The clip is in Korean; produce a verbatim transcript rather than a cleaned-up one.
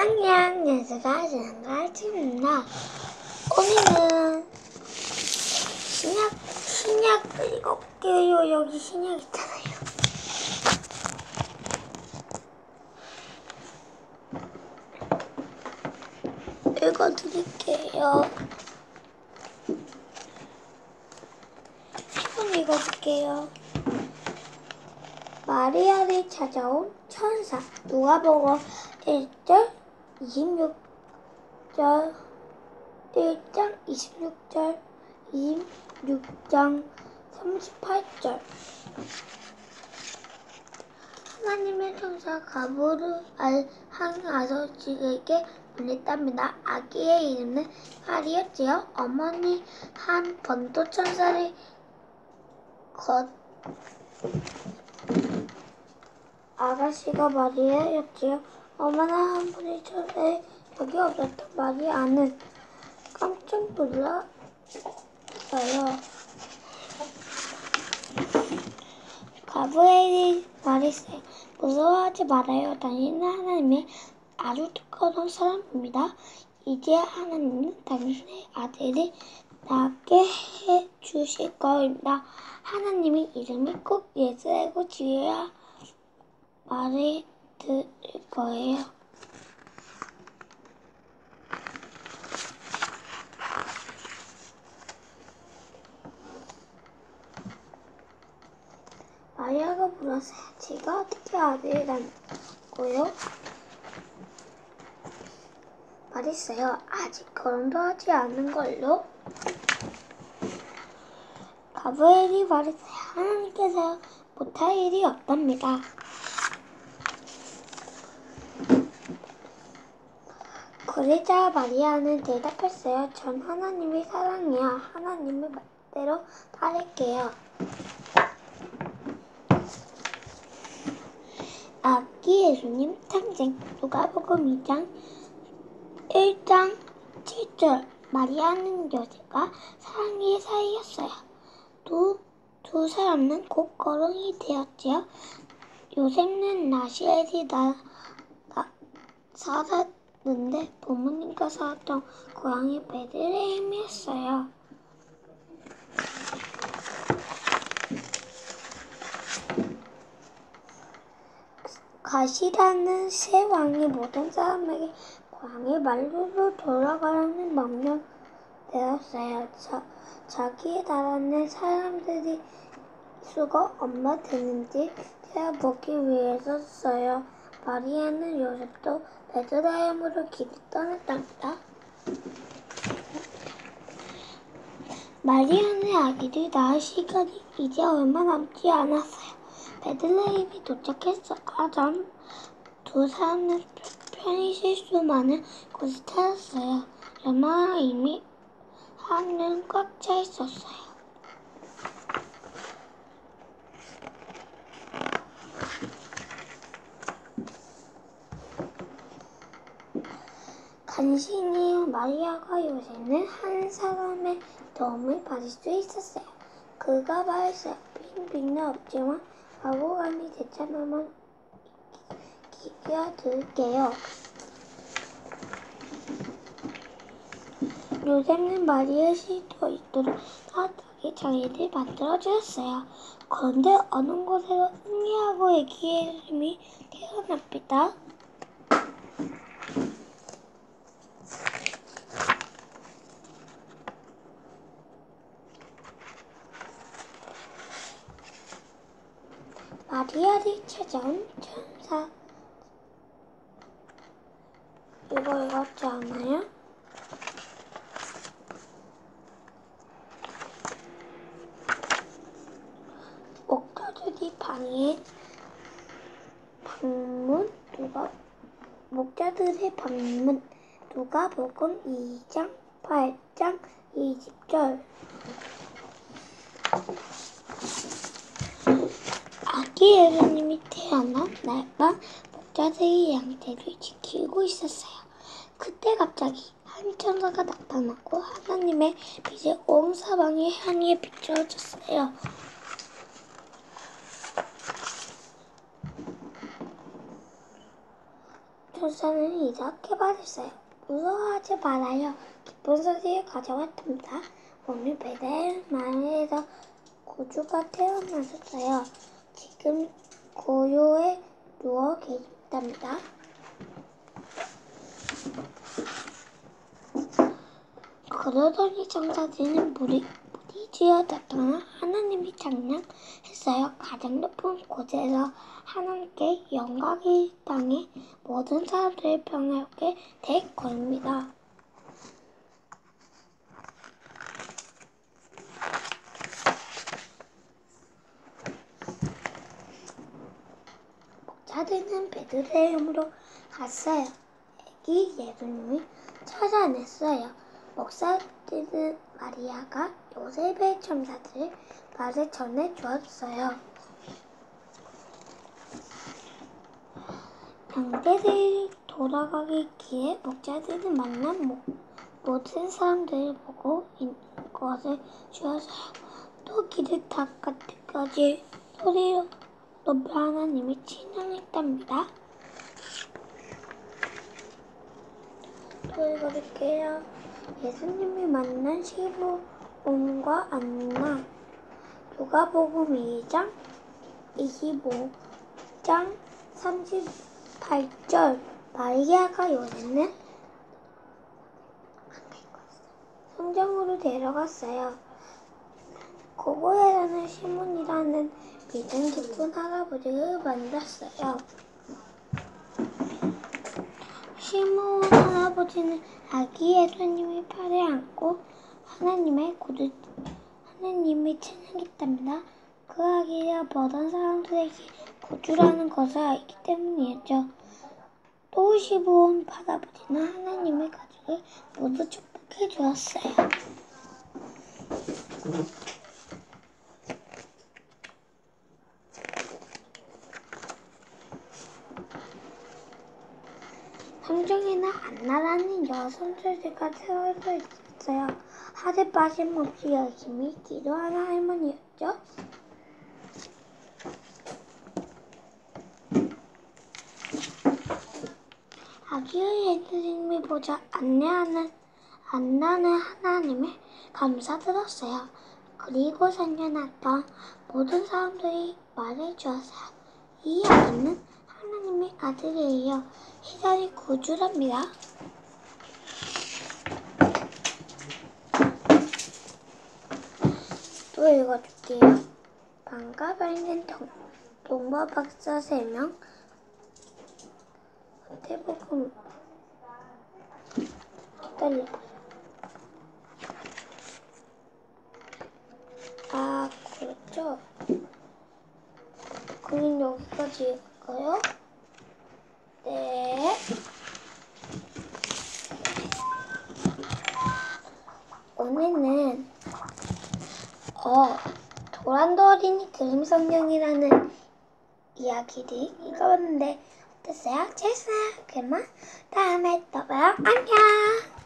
안녕, 얘들아. 양갈치입니다. 오늘은 신약, 신약을 읽을게요. 여기 신약 있잖아요. 읽어드릴게요. 한번 읽어줄게요. 마리아를 찾아온 천사. 누가복음 일 절 이십육 절 일 장 이십육 절 이십육 장 삼십팔 절. 하나님의 천사 가브리엘 한 아저씨에게 보냈답니다. 아기의 이름은 파리였지요. 어머니 한 번도 천사를 겉 아가씨가 마리아였지요. 어머나 한 분이 전에 여기 없었던 마리아는 깜짝 놀랐어요. 가브리엘이 말했어요. 무서워하지 말아요. 당신은 하나님의 아주 특별한 사람입니다. 이제 하나님은 당신의 아들을 낳게 해주실 겁니다. 하나님의 이름을 꼭 예수라고 지어야 말을 드릴 거예요. 마리아가 물었어요. 제가 어떻게 아들을 낳고요? 말했어요. 아직 결혼도 하지 않은 걸로. 가브리엘이 말했어요. 하나님께서 못할 일이 없답니다. 그러자 마리아는 대답했어요. 전 하나님의 사랑이야. 하나님의 말대로 따를게요. 아기 예수님 탄생. 누가복음 이 장 일 장 칠 절. 마리아는 요셉과 사랑의 사이였어요. 두, 두 사람은 곧 거론이 되었지요. 요셉은 나실에 나, 나, 살았 근데 부모님과 살았던 고향이 베들레헴이었어요. 가시라는 새 왕이 모든 사람에게 고향의 말로로 돌아가라는 명령을 내렸어요. 자, 자기의 나라는 사람들이 수고 엄마 되는지 세어보기 위해서였어요. 마리아는 요셉도 베들레헴으로 길을 떠났답니다. 마리아는 아기를 낳을 시간이 이제 얼마 남지 않았어요. 베들레헴이 도착했었고 전 두 사람은 편히 쉴 수 많은 곳을 찾았어요. 그러나 이미 하늘은 꽉 차 있었어요. 간신히 마리아가 요새는 한 사람의 도움을 받을 수 있었어요. 그가 말했어요. 빈빈은 없지만 과거감이 되찾으면 기겨드릴게요. 요새는 마리아 시도 있도록 따뜻하게 자기를 만들어주었어요. 그런데 어느 곳에서 승리하고 애기의 이름이 태어납니다. 마리아를 찾아온 천사. 이거 읽었지 않아요? 목자들이 방에 방문 누가 목자들의 방문 누가복음 이 장 팔 장 이십 절. 아기 예수님이 태어난 날밤 목자들이 양떼를 지키고 있었어요. 그때 갑자기 한 천사가 나타나고 하나님의 빛이 온 사방에 향해 비춰졌어요. 천사는 이렇게 말했어요. 무서워하지 말아요. 기쁜 소식을 가져왔답니다. 오늘 베들레헴 마을에서 구주가 태어나셨어요. 지금 고요에 누워 계십답니다. 그러더니 천사들은 물이, 물이 쥐어 나타나 하나님이 장난했어요. 가장 높은 곳에서 하나님께 영광이 땅에 모든 사람들을 평화롭게 될 것입니다. 목자들은 베들레헴으로 갔어요. 아기 예수님이 찾아냈어요. 목사들은 마리아가 요셉의 천사들을 말을 전해 주었어요. 형제들이 돌아가기 기에 목자들은 만난 모, 모든 사람들을 보고 있는 것을 주었어요. 또 길을 닦아 끝까지 소리로 높여 하나님이 찬양했답니다. 또 읽어볼게요. 예수님이 만난 시므온과 안나. 누가복음 이 장 이십오 장 삼십팔 절. 마리아가 요새는 성전으로 데려갔어요. 고고에라는 시몬이라는 믿음 깊은 할아버지를 만났어요. 시므온 할아버지는 아기 예수님이 팔에 안고 하나님의 구두, 하나님이 찬양했답니다. 그 아기가 모든 사람들에게 구주라는 것을 알기 때문이었죠. 또 시므온 할아버지는 하나님의 가족을 모두 축복해 주었어요. 성경에는 안나라는 여선주제가 세워져 있었어요. 하루 빠짐없이 열심히 기도하는 할머니였죠. 아기의 예수님을 보자 안내하는 안나는 하나님에 감사드렸어요. 그리고 생겨났던 모든 사람들이 말해주었어요. 이 아기는 하나님의 아들이에요. 희달이 구주랍니다. 또 읽어줄게요. 방과 밝는 동바 박사 세 명 마태복음 기다려보세요. 아, 그렇죠. 그럼 여기까지 읽을까요? 네. 오늘은 어 도란도 어린이 그림 성경이라는 이야기를 읽어봤는데 어땠어요? 재밌었어요? 그러면 다음에 또 봐요. 안녕.